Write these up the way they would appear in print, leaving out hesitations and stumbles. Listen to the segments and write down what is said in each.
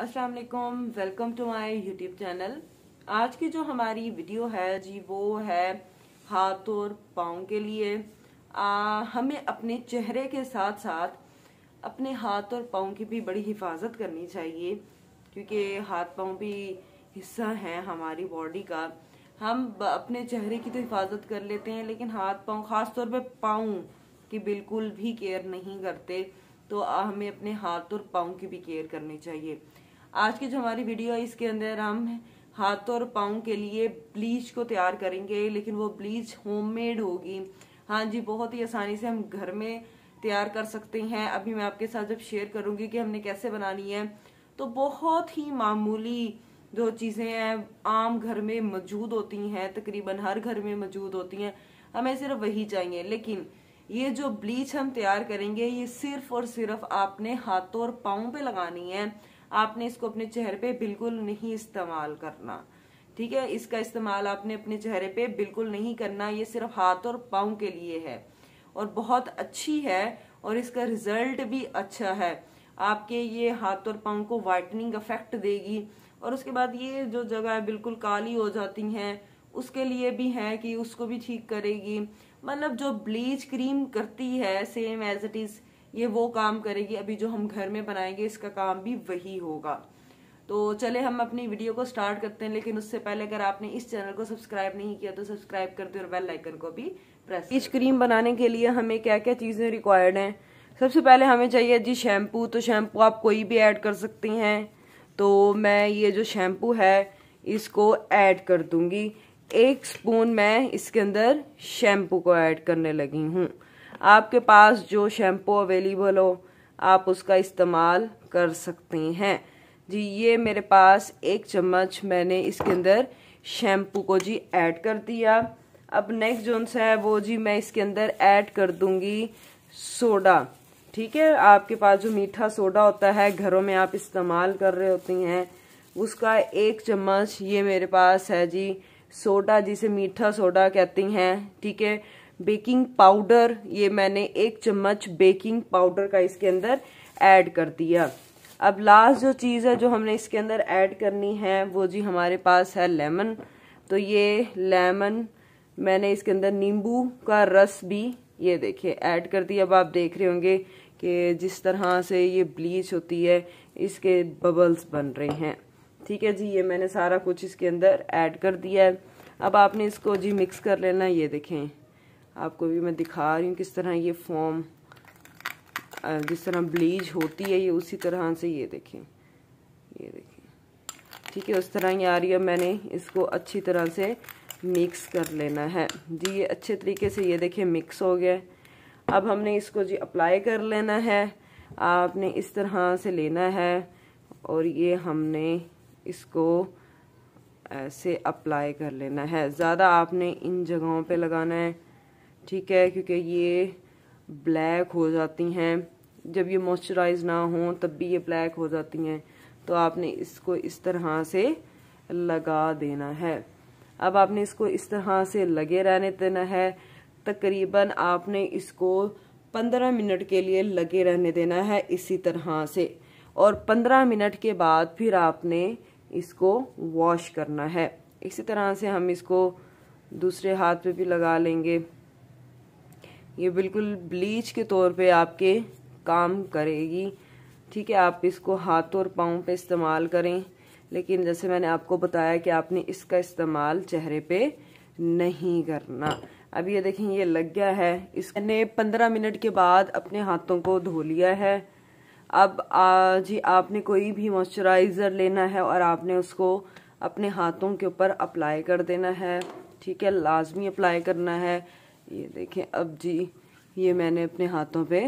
अस्सलाम वालेकुम, welcome to my YouTube channel. आज की जो हमारी वीडियो है जी वो है हाथ और पाँव के लिए। हमें अपने चेहरे के साथ साथ अपने हाथ और पाँव की भी बड़ी हिफाजत करनी चाहिए, क्योंकि हाथ पाँव भी हिस्सा है हमारी बॉडी का। हम अपने चेहरे की तो हिफाजत कर लेते हैं, लेकिन हाथ पाँव, ख़ास तौर पे पाँव की बिल्कुल भी केयर नहीं करते। तो हमें अपने हाथ और पाँव की भी केयर करनी चाहिए। आज की जो हमारी वीडियो है इसके अंदर हम हाथ और पाँव के लिए ब्लीच को तैयार करेंगे, लेकिन वो ब्लीच होममेड होगी। हाँ जी, बहुत ही आसानी से हम घर में तैयार कर सकते हैं। अभी मैं आपके साथ जब शेयर करूंगी कि हमने कैसे बनानी है, तो बहुत ही मामूली जो चीज़ें हैं आम घर में मौजूद होती हैं, तकरीबन हर घर में मौजूद होती हैं, हमें सिर्फ वही चाहिए। लेकिन ये जो ब्लीच हम तैयार करेंगे ये सिर्फ और सिर्फ आपने हाथों और पाँव पे लगानी है। आपने इसको अपने चेहरे पे बिल्कुल नहीं इस्तेमाल करना, ठीक है। इसका इस्तेमाल आपने अपने चेहरे पे बिल्कुल नहीं करना, ये सिर्फ हाथ और पाँव के लिए है और बहुत अच्छी है और इसका रिजल्ट भी अच्छा है। आपके ये हाथ और पाँव को वाइटनिंग इफेक्ट देगी और उसके बाद ये जो जगह है बिल्कुल काली हो जाती हैं उसके लिए भी है कि उसको भी ठीक करेगी। मतलब जो ब्लीच क्रीम करती है सेम एज इट इज़ ये वो काम करेगी। अभी जो हम घर में बनाएंगे इसका काम भी वही होगा। तो चले हम अपनी वीडियो को स्टार्ट करते हैं, लेकिन उससे पहले अगर आपने इस चैनल को सब्सक्राइब नहीं किया तो सब्सक्राइब करते और बेल आइकन को भी प्रेस। ब्लीच क्रीम बनाने के लिए हमें क्या क्या चीज़ें रिक्वायर्ड हैं। सबसे पहले हमें चाहिए जी शैम्पू। तो शैम्पू आप कोई भी ऐड कर सकती हैं, तो मैं ये जो शैम्पू है इसको ऐड कर दूँगी। एक स्पून मैं इसके अंदर शैम्पू को ऐड करने लगी हूँ। आपके पास जो शैम्पू अवेलेबल हो आप उसका इस्तेमाल कर सकते हैं जी। ये मेरे पास एक चम्मच मैंने इसके अंदर शैम्पू को जी ऐड कर दिया। अब नेक्स्ट जो है वो जी मैं इसके अंदर ऐड कर दूँगी सोडा, ठीक है। आपके पास जो मीठा सोडा होता है घरों में आप इस्तेमाल कर रहे होती हैं उसका एक चम्मच ये मेरे पास है जी। सोडा जिसे मीठा सोडा कहती हैं, ठीक है। बेकिंग पाउडर ये मैंने एक चम्मच बेकिंग पाउडर का इसके अंदर ऐड कर दिया। अब लास्ट जो चीज़ है जो हमने इसके अंदर ऐड करनी है वो जी हमारे पास है लेमन। तो ये लेमन मैंने इसके अंदर नींबू का रस भी ये देखिए ऐड कर दिया। अब आप देख रहे होंगे कि जिस तरह से ये ब्लीच होती है इसके बबल्स बन रहे हैं, ठीक है जी। ये मैंने सारा कुछ इसके अंदर ऐड कर दिया है। अब आपने इसको जी मिक्स कर लेना। ये देखें, आपको भी मैं दिखा रही हूँ किस तरह ये फॉर्म, जिस तरह ब्लीच होती है ये उसी तरह से ये देखें, ठीक है, उस तरह ये आ रही है। मैंने इसको अच्छी तरह से मिक्स कर लेना है जी। ये अच्छे तरीके से ये देखें मिक्स हो गया। अब हमने इसको जी अप्लाई कर लेना है। आपने इस तरह से लेना है और ये हमने इसको ऐसे अप्लाई कर लेना है। ज़्यादा आपने इन जगहों पे लगाना है, ठीक है, क्योंकि ये ब्लैक हो जाती हैं। जब ये मॉइस्चराइज ना हो तब भी ये ब्लैक हो जाती हैं, तो आपने इसको इस तरह से लगा देना है। अब आपने इसको इस तरह से लगे रहने देना है। तकरीबन आपने इसको 15 मिनट के लिए लगे रहने देना है इसी तरह से, और 15 मिनट के बाद फिर आपने इसको वॉश करना है। इसी तरह से हम इसको दूसरे हाथ पे भी लगा लेंगे। ये बिल्कुल ब्लीच के तौर पे आपके काम करेगी, ठीक है। आप इसको हाथ और पाँव पे इस्तेमाल करें, लेकिन जैसे मैंने आपको बताया कि आपने इसका इस्तेमाल चेहरे पे नहीं करना। अब ये देखें ये लग गया है। इसने 15 मिनट के बाद अपने हाथों को धो लिया है। अब जी आपने कोई भी मॉइस्चराइज़र लेना है और आपने उसको अपने हाथों के ऊपर अप्लाई कर देना है, ठीक है, लाजमी अप्लाई करना है। ये देखें अब जी ये मैंने अपने हाथों पे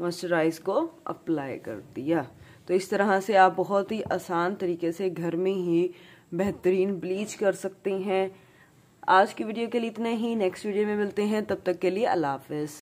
मॉइस्चराइज़ को अप्लाई कर दिया। तो इस तरह से आप बहुत ही आसान तरीके से घर में ही बेहतरीन ब्लीच कर सकते हैं। आज की वीडियो के लिए इतना ही, नेक्स्ट वीडियो में मिलते हैं, तब तक के लिए अल्लाह हाफिज़।